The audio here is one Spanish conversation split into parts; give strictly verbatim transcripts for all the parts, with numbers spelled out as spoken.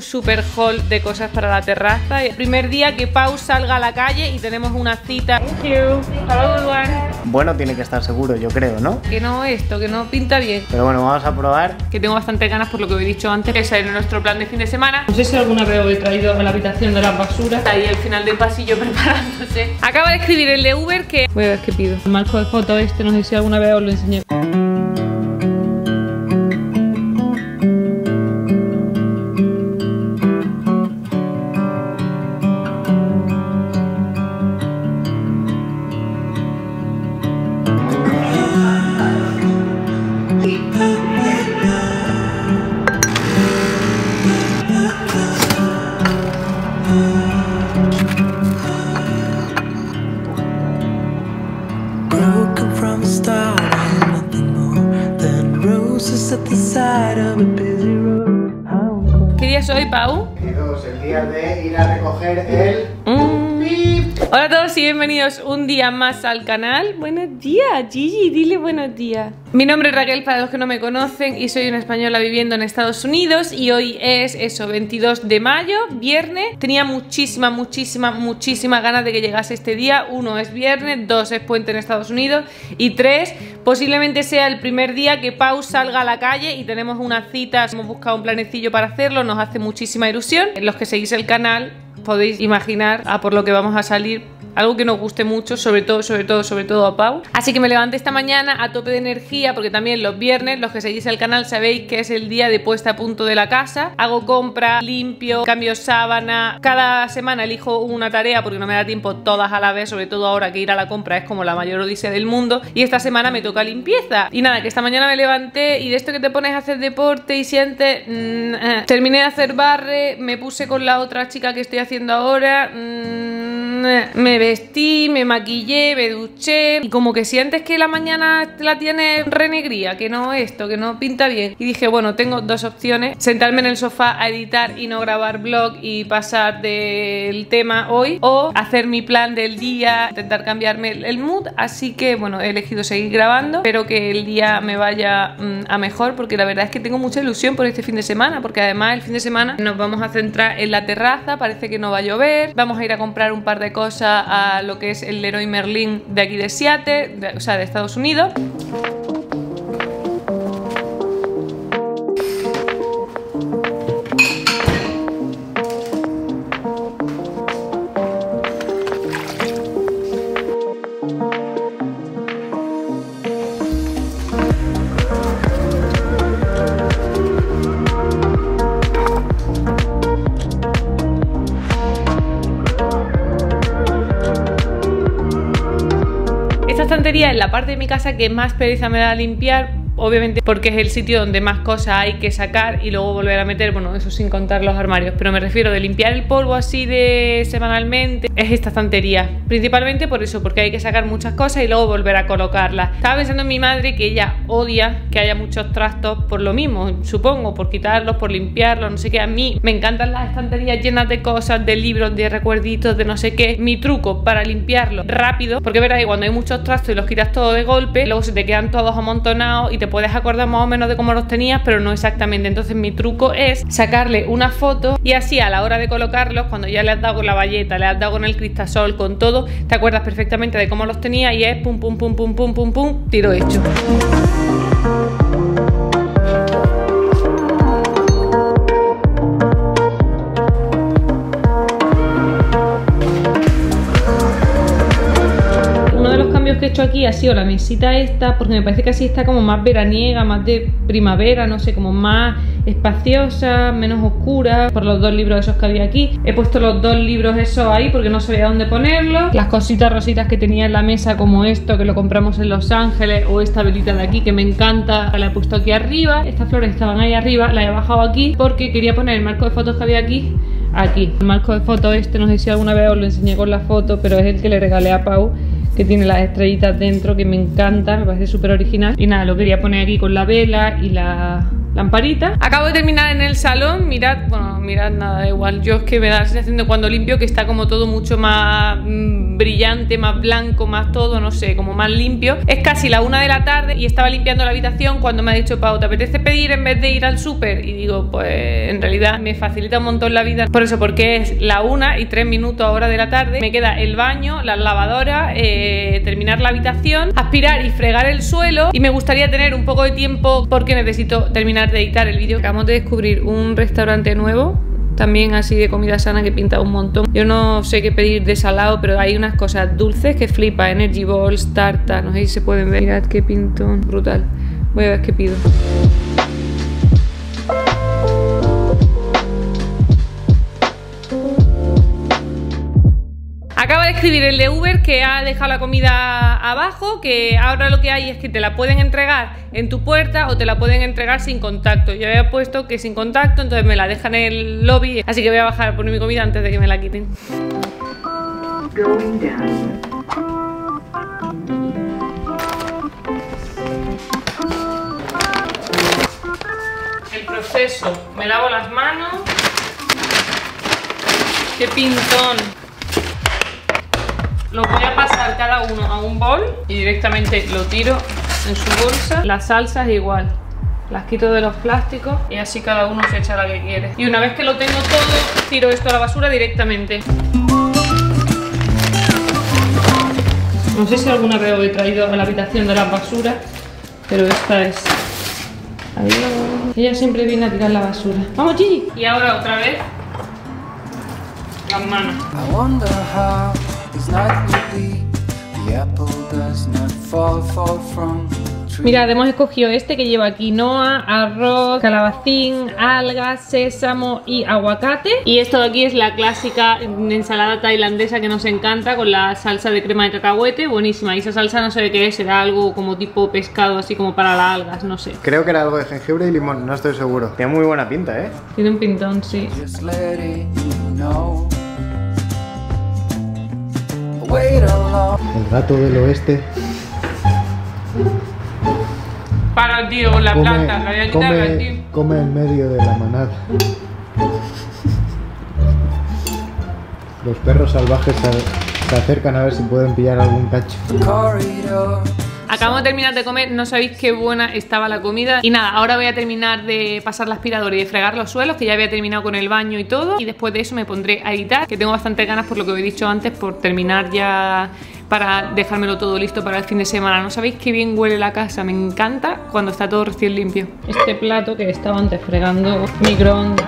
super haul de cosas para la terraza. El primer día que Pau salga a la calle y tenemos una cita. Thank you. Hello, bueno, tiene que estar seguro, yo creo, ¿no? Que no, esto, que no pinta bien. Pero bueno, vamos a probar. Que tengo bastante ganas por lo que he dicho antes, que sale nuestro plan de fin de semana. No sé si alguna vez os he traído a la habitación de las basuras. Ahí al final del pasillo preparándose. Acaba de escribir el de Uber que... Voy a ver qué pido. El marco de foto este, no sé si alguna vez os lo enseñé. ¿Qué día soy, Pau? veintidós, el día de ir a recoger el... Mm. Hola a todos y bienvenidos un día más al canal. Buenos días, Gigi, dile buenos días. Mi nombre es Raquel, para los que no me conocen, y soy una española viviendo en Estados Unidos. Y hoy es eso, veintidós de mayo, viernes. Tenía muchísima, muchísima, muchísima ganas de que llegase este día. Uno, es viernes, dos, es puente en Estados Unidos. Y tres, posiblemente sea el primer día que Pau salga a la calle y tenemos una cita. Hemos buscado un planecillo para hacerlo, nos hace muchísima ilusión. Los que seguís el canal podéis imaginar a por lo que vamos a salir. Algo que nos guste mucho, sobre todo, sobre todo, sobre todo a Pau. Así que me levanté esta mañana a tope de energía, porque también los viernes, los que seguís el canal sabéis que es el día de puesta a punto de la casa. Hago compra, limpio, cambio sábana. Cada semana elijo una tarea porque no me da tiempo todas a la vez, sobre todo ahora que ir a la compra es como la mayor odisea del mundo. Y esta semana me toca limpieza. Y nada, que esta mañana me levanté y de esto que te pones a hacer deporte y sientes... Mmm, eh. Terminé de hacer barre, me puse con la otra chica que estoy haciendo ahora... Mmm, me vestí, me maquillé, me duché. Y como que sientes que la mañana la tienes renegría, que no esto, que no pinta bien. Y dije, bueno, tengo dos opciones: sentarme en el sofá a editar y no grabar vlog y pasar del tema hoy, o hacer mi plan del día, intentar cambiarme el mood. Así que bueno, he elegido seguir grabando. Espero que el día me vaya mmm, a mejor, porque la verdad es que tengo mucha ilusión por este fin de semana, porque además el fin de semana nos vamos a centrar en la terraza. Parece que no va a llover, vamos a ir a comprar un par de cosas a lo que es el Leroy Merlin de aquí de Seattle, de, o sea, de Estados Unidos. Es la parte de mi casa que más pereza me da limpiar, obviamente porque es el sitio donde más cosas hay que sacar y luego volver a meter, bueno, eso sin contar los armarios, pero me refiero de limpiar el polvo así de semanalmente, es esta estantería, principalmente por eso, porque hay que sacar muchas cosas y luego volver a colocarlas. Estaba pensando en mi madre, que ella odia que haya muchos trastos por lo mismo, supongo, por quitarlos, por limpiarlos, no sé qué. A mí me encantan las estanterías llenas de cosas, de libros, de recuerditos, de no sé qué. Mi truco para limpiarlo rápido, porque verás que cuando hay muchos trastos y los quitas todo de golpe, luego se te quedan todos amontonados y te puedes acordar más o menos de cómo los tenías, pero no exactamente. Entonces mi truco es sacarle una foto y así a la hora de colocarlos, cuando ya le has dado con la bayeta, le has dado con el cristasol, con todo, te acuerdas perfectamente de cómo los tenías y es pum pum pum pum pum pum pum, tiro hecho. Que he hecho aquí ha sido la mesita esta, porque me parece que así está como más veraniega, más de primavera, no sé, como más espaciosa, menos oscura, por los dos libros esos que había aquí. He puesto los dos libros esos ahí porque no sabía dónde ponerlos. Las cositas rositas que tenía en la mesa, como esto que lo compramos en Los Ángeles, o esta velita de aquí que me encanta, la he puesto aquí arriba. Estas flores estaban ahí arriba, la he bajado aquí porque quería poner el marco de fotos que había aquí. Aquí, el marco de fotos este, no sé si alguna vez os lo enseñé con la foto, pero es el que le regalé a Pau, que tiene las estrellitas dentro, que me encanta, me parece súper original. Y nada, lo quería poner aquí con la vela y la... lamparita. Acabo de terminar en el salón, mirad, bueno, mirad nada, da igual. Yo es que me da la sensación de cuando limpio que está como todo mucho más brillante, más blanco, más todo, no sé, como más limpio. Es casi la una de la tarde y estaba limpiando la habitación cuando me ha dicho Pau, ¿te apetece pedir en vez de ir al súper? Y digo, pues en realidad me facilita un montón la vida. Por eso, porque es la una y tres minutos ahora de la tarde. Me queda el baño, las lavadoras, eh, terminar la habitación, aspirar y fregar el suelo. Y me gustaría tener un poco de tiempo porque necesito terminar de editar el vídeo. Acabamos de descubrir un restaurante nuevo, también así de comida sana, que pinta un montón. Yo no sé qué pedir de salado, pero hay unas cosas dulces que flipa, energy balls, tarta, no sé si se pueden ver. Mirad qué pintón, brutal. Voy a ver qué pido. Acaba de escribir el de Uber que ha dejado la comida abajo, que ahora lo que hay es que te la pueden entregar en tu puerta o te la pueden entregar sin contacto. Yo había puesto que sin contacto, entonces me la dejan en el lobby, así que voy a bajar a poner mi comida antes de que me la quiten. El proceso, me lavo las manos. ¡Qué pintón! Lo voy a pasar cada uno a un bol y directamente lo tiro en su bolsa. Las salsas igual, las quito de los plásticos y así cada uno se echa la que quiere. Y una vez que lo tengo todo, tiro esto a la basura directamente. No sé si alguna vez lo he traído a la habitación de las basuras, pero esta es... Adiós. Ella siempre viene a tirar la basura. ¡Vamos, Gigi! Y ahora otra vez, las manos. Mirad, hemos escogido este que lleva quinoa, arroz, calabacín, algas, sésamo y aguacate. Y esto de aquí es la clásica ensalada tailandesa que nos encanta, con la salsa de crema de cacahuete, buenísima. Y esa salsa no sé de qué es, será algo como tipo pescado, así como para las algas, no sé. Creo que era algo de jengibre y limón, no estoy seguro. Tiene muy buena pinta, ¿eh? Tiene un pintón, sí. El gato del oeste. Para, tío, con la come, planta, la voy a quitar, come, tío. Come en medio de la manada. Los perros salvajes se, se acercan a ver si pueden pillar algún cacho. Acabamos de terminar de comer, no sabéis qué buena estaba la comida. Y nada, ahora voy a terminar de pasar la aspiradora y de fregar los suelos, que ya había terminado con el baño y todo. Y después de eso me pondré a editar, que tengo bastante ganas por lo que os he dicho antes, por terminar ya, para dejármelo todo listo para el fin de semana. No sabéis qué bien huele la casa, me encanta cuando está todo recién limpio. Este plato que estaba antes fregando, microondas.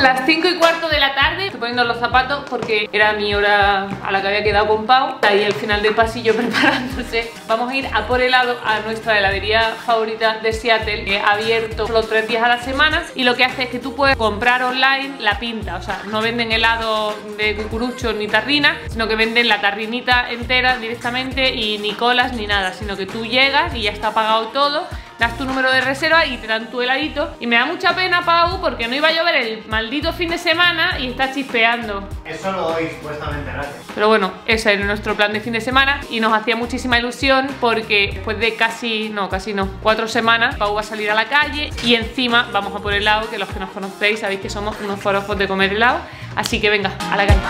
Las cinco y cuarto de la tarde, estoy poniendo los zapatos porque era mi hora a la que había quedado con Pau. Ahí al final del pasillo preparándose. Vamos a ir a por helado a nuestra heladería favorita de Seattle, que ha abierto los tres días a la semana. Y lo que hace es que tú puedes comprar online la pinta. O sea, no venden helado de cucurucho ni tarrina, sino que venden la tarrinita entera directamente y ni colas ni nada, sino que tú llegas y ya está pagado todo. Das tu número de reserva y te dan tu heladito. Y me da mucha pena, Pau, porque no iba a llover el maldito fin de semana y está chispeando. Eso lo doy supuestamente gratis. Pero bueno, ese era nuestro plan de fin de semana y nos hacía muchísima ilusión porque después de casi, no, casi no, cuatro semanas, Pau va a salir a la calle y encima vamos a por helado, que los que nos conocéis sabéis que somos unos forofos de comer helado. Así que venga, a la calle.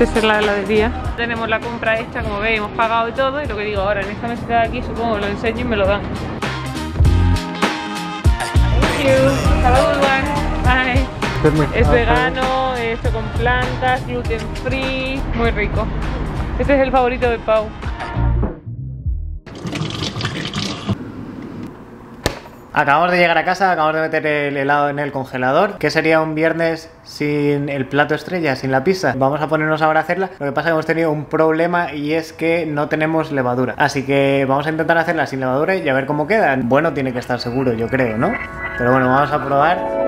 Esta es la heladería. Tenemos la compra hecha, como veis, hemos pagado y todo. Y lo que digo ahora, en esta mesita de aquí, supongo que lo enseño y me lo dan. Thank you. Have a good one. Bye. Es vegano, hecho con plantas, gluten free, muy rico. Este es el favorito de Pau. Acabamos de llegar a casa, acabamos de meter el helado en el congelador. ¿Qué sería un viernes sin el plato estrella, sin la pizza? Vamos a ponernos ahora a hacerla. Lo que pasa es que hemos tenido un problema y es que no tenemos levadura. Así que vamos a intentar hacerla sin levadura y a ver cómo queda. Bueno, tiene que estar seguro, yo creo, ¿no? Pero bueno, vamos a probar.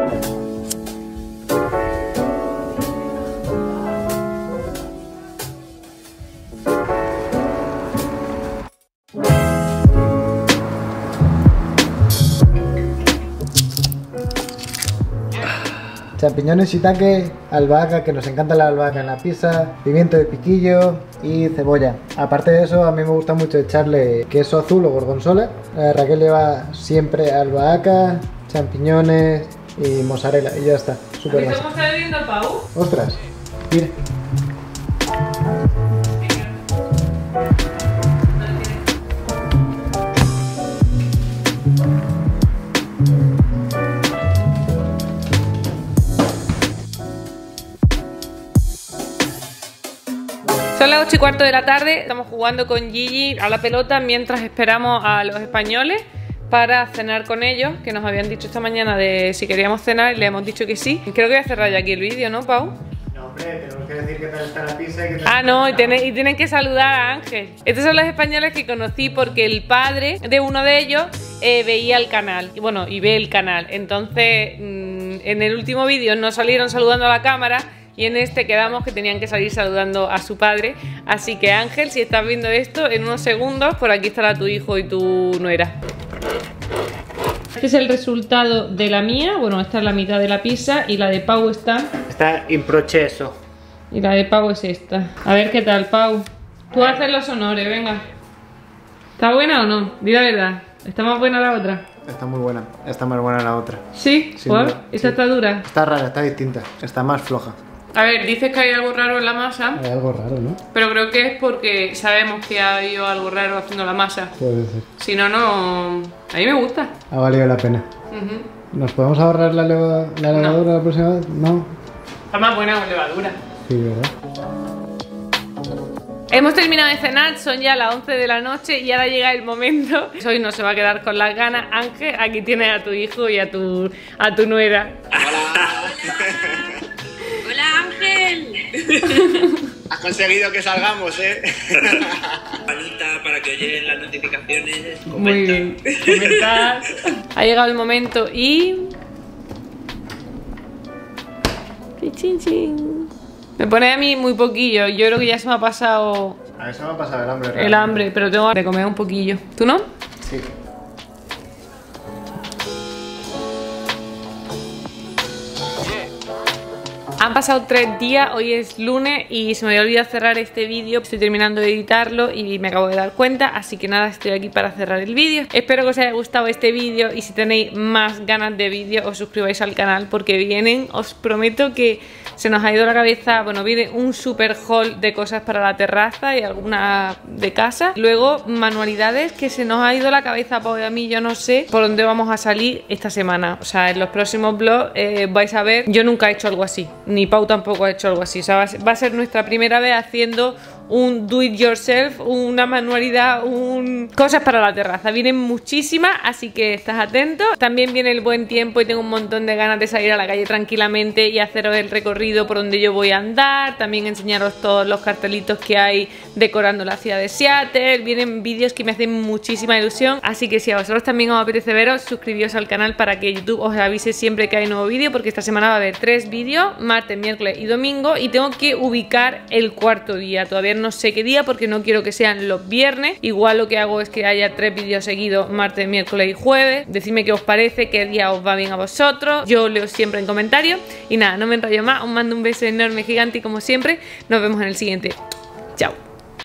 champiñones, shiitake, albahaca, que nos encanta la albahaca en la pizza, pimiento de piquillo y cebolla. Aparte de eso, a mí me gusta mucho echarle queso azul o gorgonzola. eh, Raquel lleva siempre albahaca, champiñones y mozzarella y ya está. Súper básico. ¿Cómo está bebiendo Pau? ¡Ostras! Mira. Son las ocho y cuarto de la tarde, estamos jugando con Gigi a la pelota mientras esperamos a los españoles para cenar con ellos, que nos habían dicho esta mañana de si queríamos cenar y le hemos dicho que sí. Creo que voy a cerrar ya aquí el vídeo, ¿no, Pau? No, hombre, tenemos que decir qué tal está la pizza y qué tal. Ah, no, y, tenés, y tienen que saludar a Ángel. Estos son los españoles que conocí porque el padre de uno de ellos eh, veía el canal, y bueno, y ve el canal. Entonces, mmm, en el último vídeo no salieron saludando a la cámara, y en este quedamos que tenían que salir saludando a su padre. Así que Ángel, si estás viendo esto, en unos segundos por aquí estará tu hijo y tu nuera. Este es el resultado de la mía. Bueno, esta es la mitad de la pizza y la de Pau está... Está en proceso. Y la de Pau es esta. A ver qué tal, Pau. Tú haces los honores, venga. ¿Está buena o no? Di la verdad. ¿Está más buena la otra? Está muy buena. Está más buena la otra. ¿Sí? ¿Cuál? ¿Esta está dura? Está rara, está distinta. Está más floja. A ver, dices que hay algo raro en la masa. Hay algo raro, ¿no? Pero creo que es porque sabemos que ha habido algo raro haciendo la masa. Puede ser. Si no, no... A mí me gusta. Ha valido la pena. Uh-huh. ¿Nos podemos ahorrar la, leva... la levadura no. la próxima vez? No. Está más buena con levadura. Sí, ¿verdad? Hemos terminado de cenar, son ya las once de la noche y ahora llega el momento. Hoy no se va a quedar con las ganas. Ángel, aquí tienes a tu hijo y a tu, a tu nuera. Hola. Has conseguido que salgamos, ¿eh? Campanita para que os lleguen las notificaciones. Comenta. Muy bien. Comentad. Ha llegado el momento y... Chin, chin. Me pone a mí muy poquillo. Yo creo que ya se me ha pasado... A mí se me ha pasado el hambre. Realmente. El hambre, pero tengo que comer un poquillo. ¿Tú no? Sí. Han pasado tres días, hoy es lunes y se me había olvidado cerrar este vídeo. Estoy terminando de editarlo y me acabo de dar cuenta, así que nada, estoy aquí para cerrar el vídeo. Espero que os haya gustado este vídeo y si tenéis más ganas de vídeo os suscribáis al canal porque vienen, os prometo que se nos ha ido la cabeza. Bueno, viene un super haul de cosas para la terraza y alguna de casa. Luego manualidades que se nos ha ido la cabeza, Pau y a mí, yo no sé por dónde vamos a salir esta semana. O sea, en los próximos vlogs eh, vais a ver, yo nunca he hecho algo así. Ni Pau tampoco ha hecho algo así, o sea, va a ser nuestra primera vez haciendo un do it yourself, una manualidad, un... cosas para la terraza. Vienen muchísimas, así que estás atento. También viene el buen tiempo y tengo un montón de ganas de salir a la calle tranquilamente y haceros el recorrido por donde yo voy a andar. También enseñaros todos los cartelitos que hay decorando la ciudad de Seattle. Vienen vídeos que me hacen muchísima ilusión, así que si a vosotros también os apetece veros, suscribíos al canal para que YouTube os avise siempre que hay nuevo vídeo, porque esta semana va a haber tres vídeos, martes, miércoles y domingo, y tengo que ubicar el cuarto día. Todavía no sé qué día porque no quiero que sean los viernes. Igual lo que hago es que haya tres vídeos seguidos, martes, miércoles y jueves. Decidme qué os parece, qué día os va bien a vosotros. Yo leo siempre en comentarios. Y nada, no me enrollo más, os mando un beso enorme, gigante y como siempre, nos vemos en el siguiente. Chao.